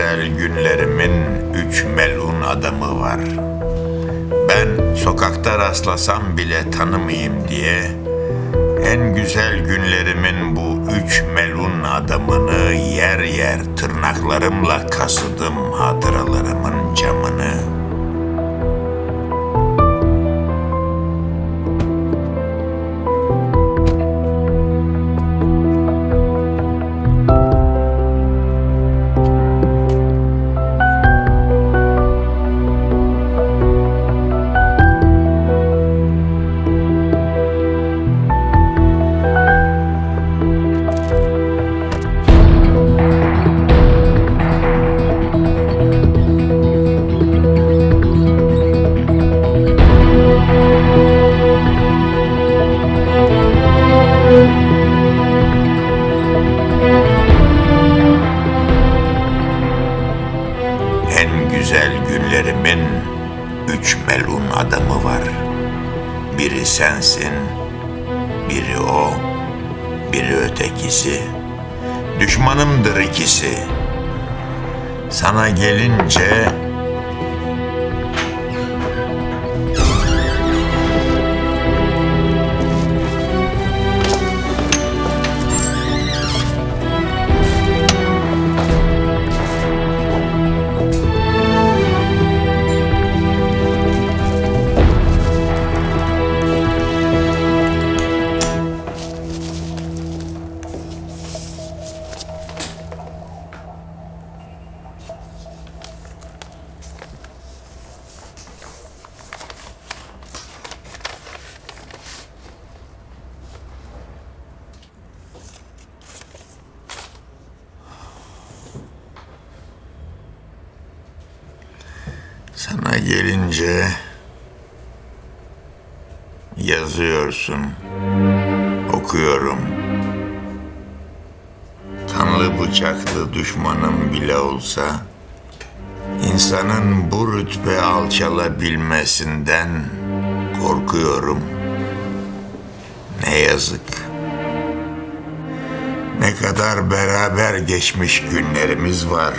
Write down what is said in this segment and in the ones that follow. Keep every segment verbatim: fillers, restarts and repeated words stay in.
güzel günlerimin üç melun adamı var. Ben sokakta rastlasam bile tanımayayım diye en güzel günlerimin bu üç melun adamını yer yer tırnaklarımla kazıdım hatıralarımın camını. Güzel günlerimin üç melun adamı var. Biri sensin, biri o, biri ötekisi. Düşmanımdır ikisi. Sana gelince... Sana gelince yazıyorsun, okuyorum. Kanlı bıçaklı düşmanım bile olsa insanın bu rütbe alçalabilmesinden korkuyorum. Ne yazık. Ne kadar beraber geçmiş günlerimiz var.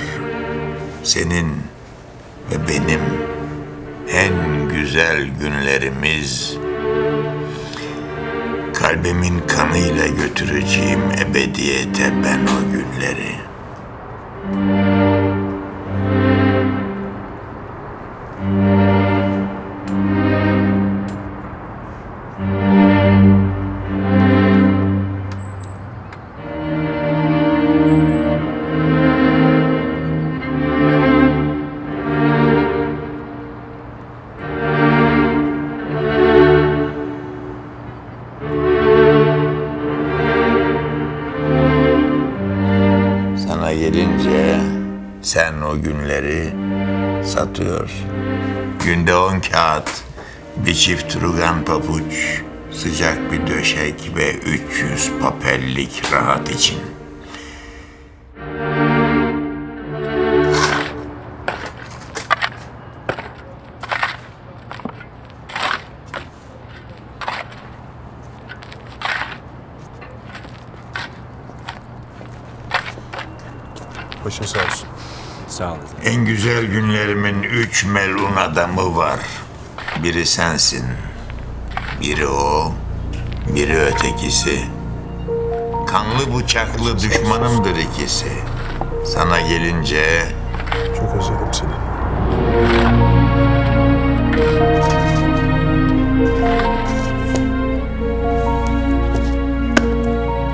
Senin ve benim en güzel günlerimiz, kalbimin kanıyla götüreceğim ebediyete ben o günleri. Gelince sen o günleri satıyorsun. Günde on kağıt, bir çift rugan pabuç, sıcak bir döşek ve üç yüz papellik rahat için. Başın sağ olsun. Sağ ol. En güzel günlerimin üç melun adamı var. Biri sensin, biri o, biri ötekisi. Kanlı bıçaklı düşmanımdır ikisi. Sana gelince... Çok özledim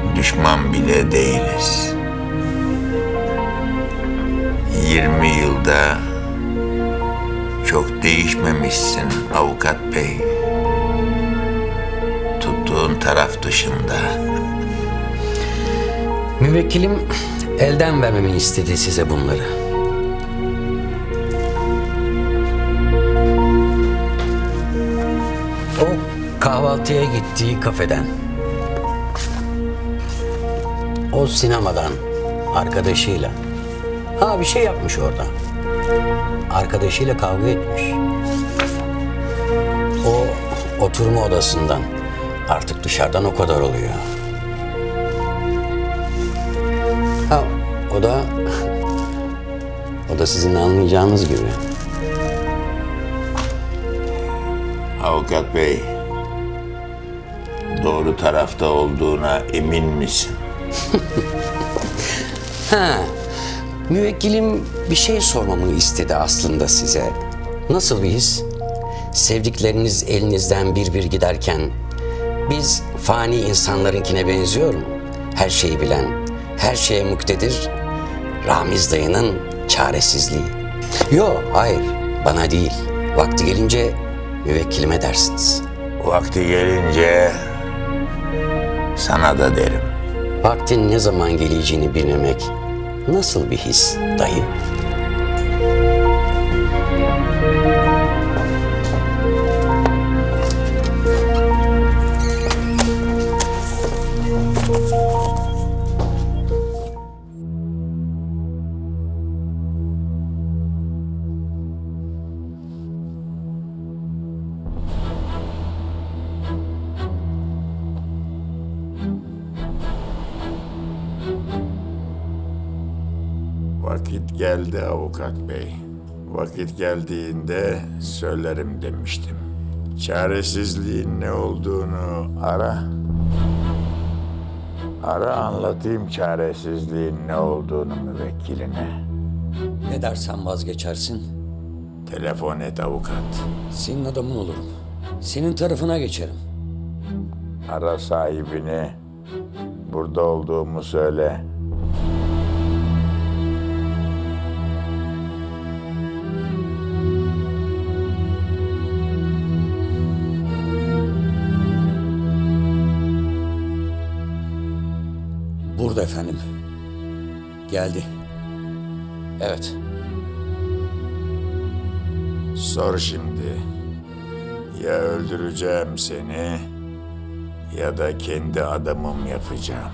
seni. Düşman bile değiliz. Yirmi yılda çok değişmemişsin avukat bey. Tuttuğun taraf dışında. Müvekkilim elden vermemi istedi size bunları. O kahvaltıya gittiği kafeden, o sinemadan arkadaşıyla. Ha, bir şey yapmış orada. Arkadaşıyla kavga etmiş. O oturma odasından, artık dışarıdan o kadar oluyor. Ha, o da O da sizin anlayacağınız gibi. Avukat Bey, doğru tarafta olduğuna emin misin? Ha, müvekkilim bir şey sormamı istedi aslında size. Nasıl bir his? Sevdikleriniz elinizden bir bir giderken biz fani insanlarınkine benziyor mu? Her şeyi bilen, her şeye muktedir Ramiz dayının çaresizliği. Yo, hayır, bana değil. Vakti gelince müvekkilime dersiniz. Vakti gelince sana da derim. Vaktin ne zaman geleceğini bilmemek nasıl bir his dayı? Vakit geldi avukat bey. Vakit geldiğinde söylerim demiştim. Çaresizliğin ne olduğunu ara. Ara anlatayım çaresizliğin ne olduğunu müvekkiline. Ne dersen vazgeçersin. Telefon et avukat. Senin adamın olurum. Senin tarafına geçerim. Ara sahibini. Burada olduğumu söyle. Burada efendim. Geldi. Evet. Sor şimdi. Ya öldüreceğim seni ya da kendi adamım yapacağım.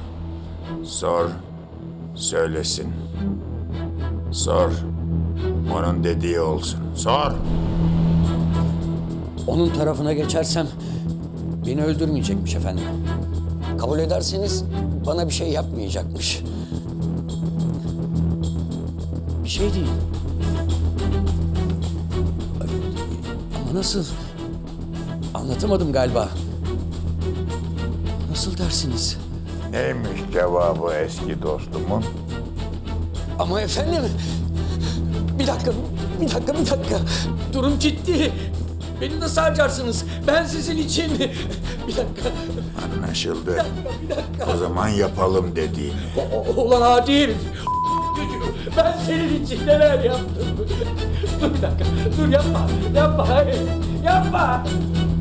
Sor, söylesin. Sor, onun dediği olsun. Sor. Onun tarafına geçersem beni öldürmeyecekmiş efendim. Kabul ederseniz bana bir şey yapmayacakmış. Bir şey değil. Ama nasıl? Anlatamadım galiba. Nasıl dersiniz? Neymiş cevabı eski dostumun? Ama efendim... Bir dakika, bir dakika, bir dakika. Durum ciddi. Beni nasıl harcarsınız? Ben sizin için... Bir dakika. Anlaşıldı. Bir dakika, bir dakika. O zaman yapalım dediğini. Ulan adi herif. Ben senin için neler yaptım? Dur bir dakika. Dur yapma. Yapma. Yapma.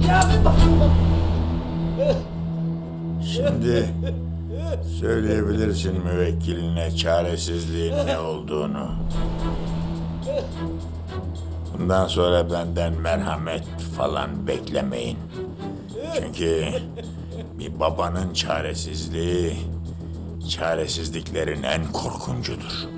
Yapma. Şimdi söyleyebilirsin müvekkiline çaresizliğin ne olduğunu. Bundan sonra benden merhamet falan beklemeyin. Çünkü bir babanın çaresizliği, çaresizliklerin en korkuncudur.